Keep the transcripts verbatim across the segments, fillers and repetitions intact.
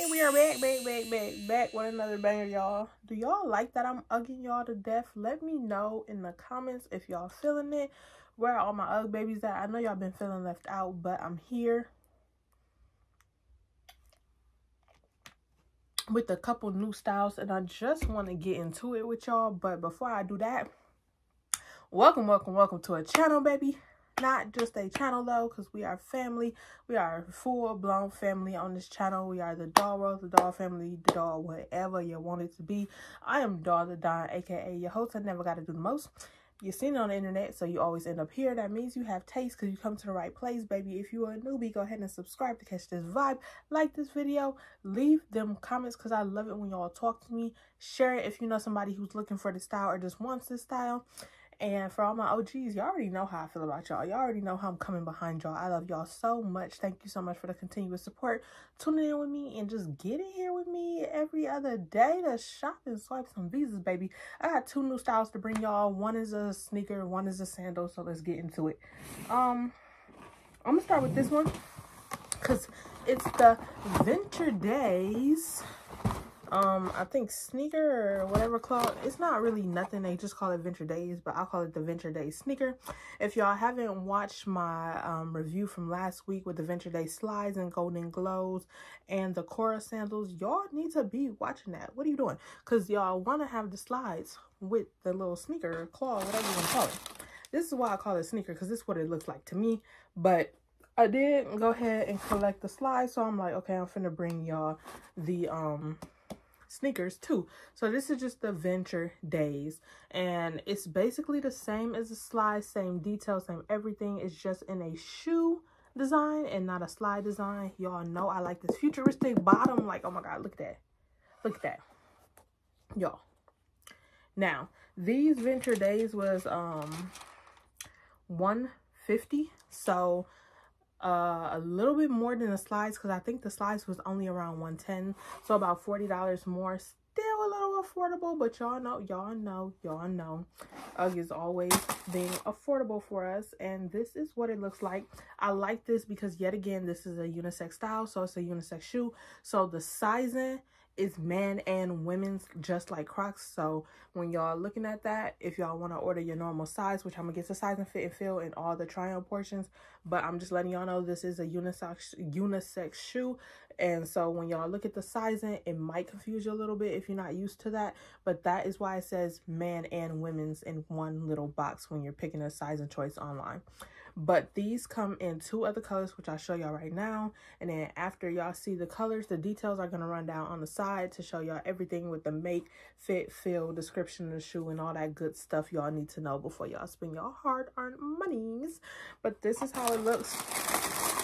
And we are back, back, back, back, back with another banger, y'all. Do y'all like that I'm ugging y'all to death? Let me know in the comments if y'all feeling it. Where are all my Ugg babies at? I know y'all been feeling left out, but I'm here with a couple new styles, and I just want to get into it with y'all. But before I do that, welcome, welcome, welcome to a channel, baby. Not just a channel though, because we are family. We are full-blown family on this channel. We are the Doll World, the Doll Family, the Doll whatever you want it to be. I am DollTheDon, aka your host. I never got to do the most. You've seen it on the internet, so you always end up here. That means you have taste, because you come to the right place, baby. If you are a newbie, go ahead and subscribe to catch this vibe. Like this video, leave them comments, because I love it when y'all talk to me. Share it if you know somebody who's looking for this style or just wants this style. And for all my O Gs, y'all already know how I feel about y'all. Y'all already know how I'm coming behind y'all. I love y'all so much. Thank you so much for the continuous support. Tuning in with me and just getting here with me every other day to shop and swipe some visas, baby. I got two new styles to bring y'all. One is a sneaker, one is a sandal. So let's get into it. Um, I'm going to start with this one because it's the Venture Daze. Um, I think sneaker or whatever called. It's not really nothing. They just call it Venture Daze, but I'll call it the Venture Daze sneaker. If y'all haven't watched my um, review from last week with the Venture Daze slides and golden glows and the Cora sandals, y'all need to be watching that. What are you doing? Because y'all want to have the slides with the little sneaker or claw, whatever you want to call it. This is why I call it sneaker, because this is what it looks like to me. But I did go ahead and collect the slides. So I'm like, okay, I'm finna bring y'all the... um. sneakers too. So this is just the Venture Daze, and it's basically the same as the slide, same detail, same everything. It's just in a shoe design and not a slide design. Y'all know I like this futuristic bottom. Like, oh my god, look at that, look at that, y'all. Now these Venture Daze was um one fifty, so Uh, a little bit more than the slides, because I think the slides was only around one ten, so about forty dollars more. Still a little affordable, but y'all know, y'all know, y'all know Ugg is always being affordable for us, and this is what it looks like. I like this because, yet again, this is a unisex style, so it's a unisex shoe, so the sizing is men and women's, just like Crocs. So when y'all looking at that, if y'all want to order your normal size, which I'm gonna get the size and fit and feel in all the try-on portions, but I'm just letting y'all know this is a unisex unisex shoe, and so when y'all look at the sizing, it might confuse you a little bit if you're not used to that. But that is why it says man and women's in one little box when you're picking a size and choice online. But these come in two other colors, which I'll show y'all right now. And then after y'all see the colors, the details are going to run down on the side to show y'all everything with the make, fit, feel, description of the shoe, and all that good stuff y'all need to know before y'all spend your hard-earned monies. But this is how it looks.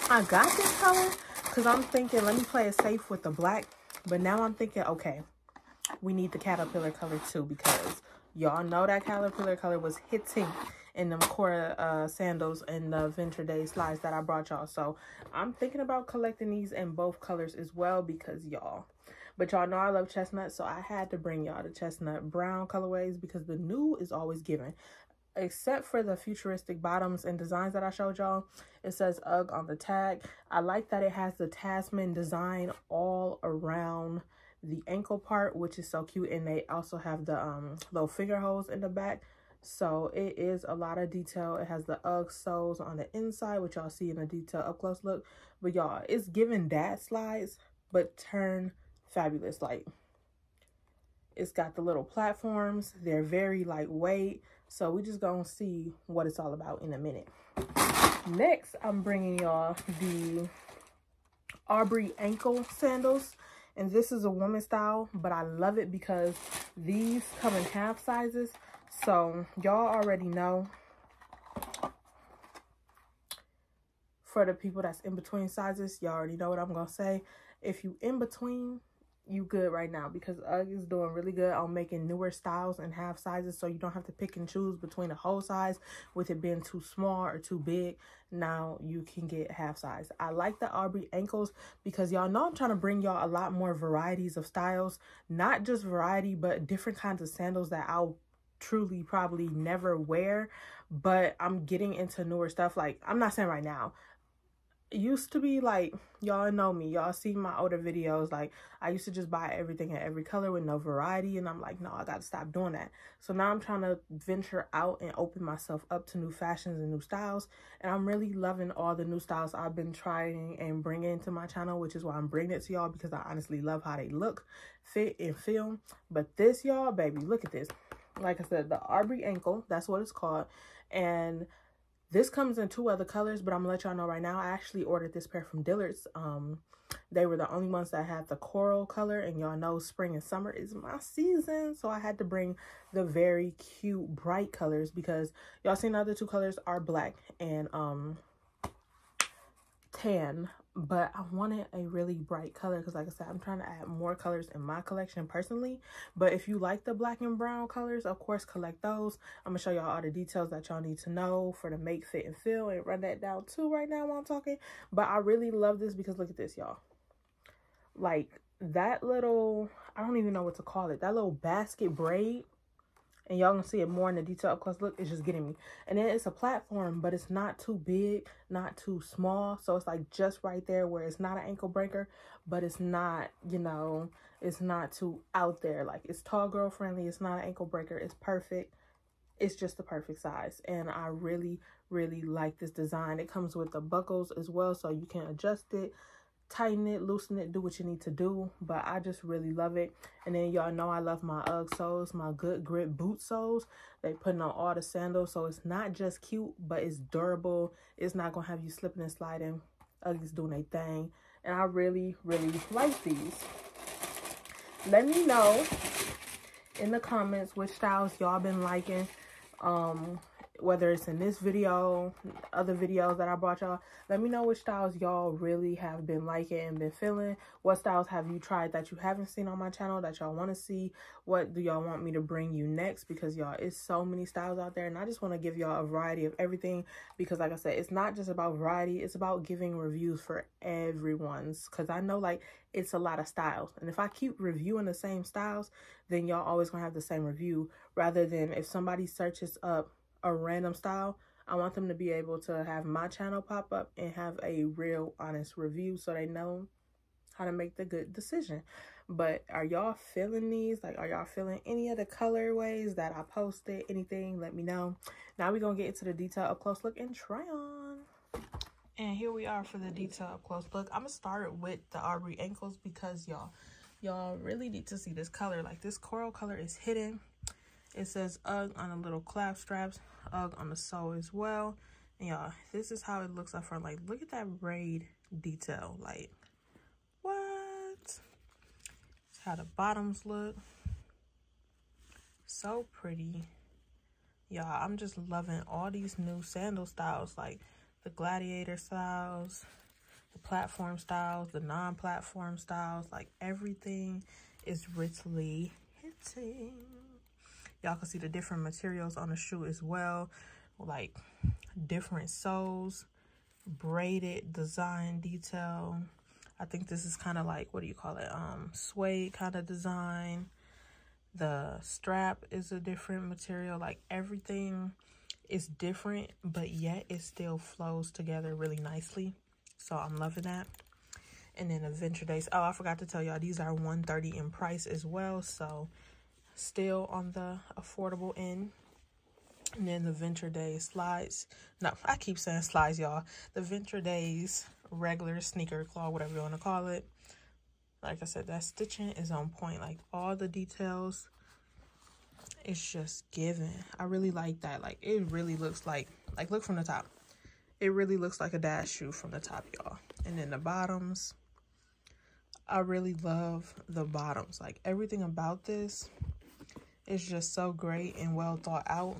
I got this color because I'm thinking, let me play it safe with the black. But now I'm thinking, okay, we need the caterpillar color too, because y'all know that caterpillar color was hitting in them Cora uh, sandals and the Venture Daze slides that I brought y'all. So I'm thinking about collecting these in both colors as well, because y'all, but y'all know I love chestnut, so I had to bring y'all the chestnut brown colorways, because the new is always given. Except for the futuristic bottoms and designs that I showed y'all, it says Ugg on the tag. I like that it has the Tasman design all around the ankle part, which is so cute, and they also have the um, little finger holes in the back. So it is a lot of detail. It has the Ugg soles on the inside, which y'all see in a detail up close look. But y'all, it's giving dad slides, but turn fabulous. Like, it's got the little platforms. They're very lightweight. So we just gonna see what it's all about in a minute. Next, I'm bringing y'all the Aubrey Ankle sandals. And this is a woman's style, but I love it because these come in half sizes. So y'all already know, for the people that's in between sizes, y'all already know what I'm gonna say. If you in between, you good right now, because Ugg is doing really good on making newer styles and half sizes, so you don't have to pick and choose between a whole size with it being too small or too big. Now you can get half size. I like the Aubrey ankles because y'all know I'm trying to bring y'all a lot more varieties of styles, not just variety, but different kinds of sandals that I'll truly probably never wear. But I'm getting into newer stuff. Like, I'm not saying right now, used to be like, y'all know me, y'all see my older videos, like I used to just buy everything in every color with no variety, and I'm like, no, I gotta stop doing that. So now I'm trying to venture out and open myself up to new fashions and new styles, and I'm really loving all the new styles I've been trying and bringing to my channel, which is why I'm bringing it to y'all, because I honestly love how they look, fit, and feel. But this, y'all, baby, look at this. Like I said, the Aubrey Ankle, that's what it's called, and this comes in two other colors, but I'm gonna let y'all know right now, I actually ordered this pair from Dillard's. Um, they were the only ones that had the coral color, and y'all know spring and summer is my season, so I had to bring the very cute bright colors, because y'all seen the other two colors are black and um, tan, but I wanted a really bright color, because like I said, I'm trying to add more colors in my collection personally. But if you like the black and brown colors, of course collect those. I'm gonna show y'all all the details that y'all need to know for the make, fit, and feel, and run that down too right now while I'm talking. But I really love this, because look at this, y'all, like that little, I don't even know what to call it, that little basket braid. And y'all gonna see it more in the detail. Of course, look, it's just getting me. And then it's a platform, but it's not too big, not too small. So it's like just right there where it's not an ankle breaker, but it's not, you know, it's not too out there. Like, it's tall girl friendly. It's not an ankle breaker. It's perfect. It's just the perfect size. And I really, really like this design. It comes with the buckles as well, so you can adjust it, tighten it, loosen it, do what you need to do. But I just really love it. And then y'all know I love my UGG soles, my good grip boot soles. They putting on all the sandals, so it's not just cute, but it's durable. It's not gonna have you slipping and sliding. UGG's doing their thing, and I really, really like these. Let me know in the comments which styles y'all been liking, um whether it's in this video, other videos that I brought y'all. Let me know which styles y'all really have been liking and been feeling. What styles have you tried that you haven't seen on my channel that y'all want to see? What do y'all want me to bring you next? Because y'all, it's so many styles out there, and I just want to give y'all a variety of everything, because like I said, it's not just about variety, it's about giving reviews for everyone's, because I know, like, it's a lot of styles, and if I keep reviewing the same styles, then y'all always gonna have the same review, rather than if somebody searches up a random style, I want them to be able to have my channel pop up and have a real honest review, so they know how to make the good decision. But are y'all feeling these? Like, are y'all feeling any of the colorways that I posted? Anything, let me know. Now we're gonna get into the detail up close look and try on. And here we are for the detail up close look. I'm gonna start with the Aubrey Ankles, because y'all y'all really need to see this color. Like, this coral color is hidden. It says UGG on the little clasp straps, UGG on the sole as well. And y'all, this is how it looks up front. Like, look at that braid detail. Like, what? It's how the bottoms look. So pretty. Y'all, I'm just loving all these new sandal styles. Like, the gladiator styles, the platform styles, the non-platform styles. Like, everything is richly hitting. Y'all can see the different materials on the shoe as well, like different soles, braided design detail. I think this is kind of like, what do you call it? Um, suede kind of design. The strap is a different material. Like, everything is different, but yet it still flows together really nicely. So I'm loving that. And then the Venture Daze. Oh, I forgot to tell y'all, these are one thirty in price as well. So still on the affordable end. And then the Venture Daze slides. No, I keep saying slides, y'all. The Venture Daze regular sneaker claw, whatever you want to call it. Like I said, that stitching is on point. Like, all the details, it's just giving. I really like that. Like, it really looks like, like, look from the top. It really looks like a dash shoe from the top, y'all. And then the bottoms. I really love the bottoms. Like, everything about this, it's just so great and well thought out.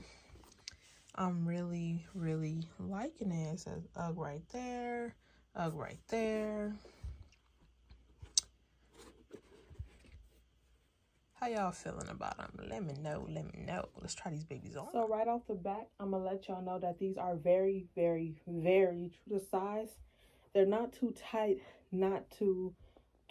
I'm really, really liking it. It says UGG right there, UGG right there. How y'all feeling about them? Let me know, let me know. Let's try these babies on. So right off the bat, I'm going to let y'all know that these are very, very, very true to size. They're not too tight, not too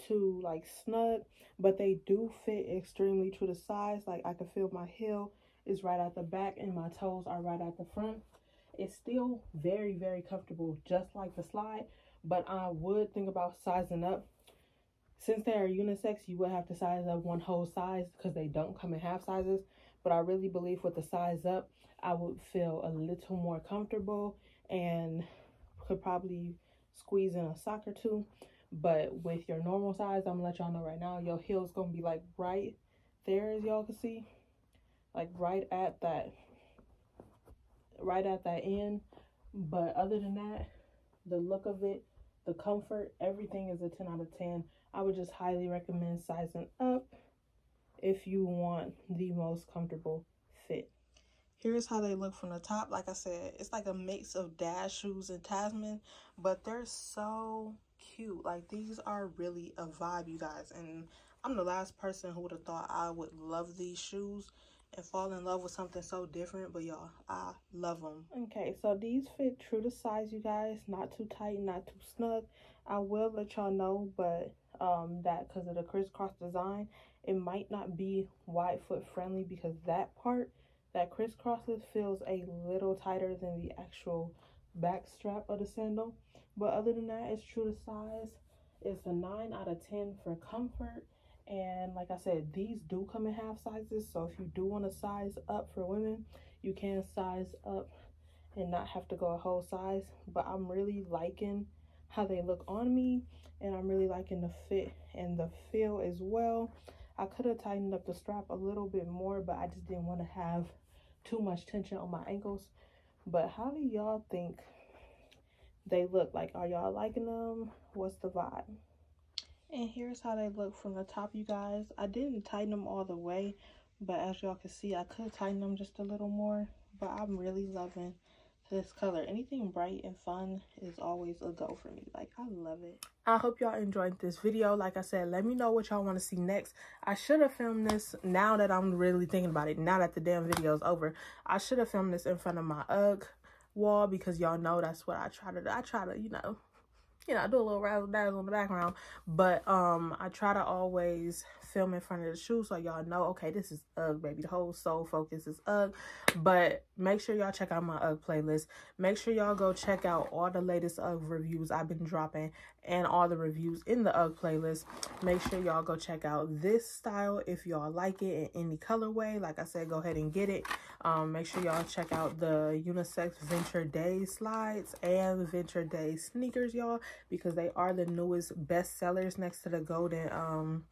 too like snug, but they do fit extremely true to size. Like, I can feel my heel is right out the back and my toes are right out the front. It's still very, very comfortable, just like the slide, but I would think about sizing up. Since they are unisex, you would have to size up one whole size because they don't come in half sizes. But I really believe with the size up, I would feel a little more comfortable and could probably squeeze in a sock or two. But with your normal size, I'm gonna let y'all know right now, your heel's gonna be like right there, as y'all can see, like right at that, right at that end. But other than that, the look of it, the comfort, everything is a ten out of ten. I would just highly recommend sizing up if you want the most comfortable fit. Here's how they look from the top. Like I said, it's like a mix of Dash shoes and Tasman, but they're so cute. Like, these are really a vibe, you guys. And I'm the last person who would have thought I would love these shoes and fall in love with something so different, but y'all, I love them. Okay, so these fit true to size, you guys. Not too tight, not too snug. I will let y'all know, but um, that because of the crisscross design, it might not be wide foot friendly because that part that crisscrosses feels a little tighter than the actual back strap of the sandal. But other than that, it's true to size. It's a nine out of ten for comfort. And like I said, these do come in half sizes. So if you do want to size up for women, you can size up and not have to go a whole size. But I'm really liking how they look on me. And I'm really liking the fit and the feel as well. I could have tightened up the strap a little bit more, but I just didn't want to have too much tension on my ankles. But how do y'all think they look? Like, are y'all liking them? What's the vibe? And here's how they look from the top, you guys. I didn't tighten them all the way, but as y'all can see, I could tighten them just a little more. But I'm really loving this color. Anything bright and fun is always a go for me. Like, I love it. I hope y'all enjoyed this video. Like I said, let me know what y'all want to see next. I should have filmed this, now that I'm really thinking about it, now that the damn video is over, I should have filmed this in front of my UGG wall, because y'all know that's what I try to do. I try to, you know, you know, I do a little razzle dazzle in the background, but um, I try to always film in front of the shoe so y'all know, okay, this is UGG, baby. The whole soul focus is UGG. But make sure y'all check out my UGG playlist. Make sure y'all go check out all the latest UGG reviews I've been dropping and all the reviews in the UGG playlist. Make sure y'all go check out this style if y'all like it in any colorway. Like I said, go ahead and get it. Um, make sure y'all check out the unisex Venture Daze slides and Venture Daze sneakers, y'all, because they are the newest best sellers next to the golden um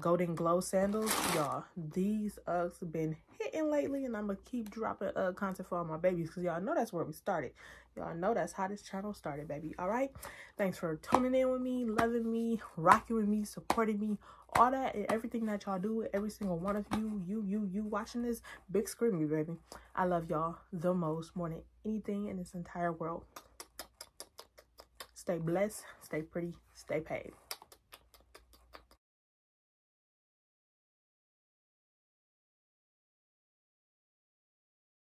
golden glow sandals, y'all. These UGGs have been hitting lately, and I'm gonna keep dropping UGG content for all my babies, because y'all know that's where we started. Y'all know that's how this channel started, baby. All right, thanks for tuning in with me, loving me, rocking with me, supporting me, all that, and everything that y'all do. Every single one of you, you you you watching this, big scream me, baby. I love y'all the most, more than anything in this entire world. Stay blessed, stay pretty, stay paid.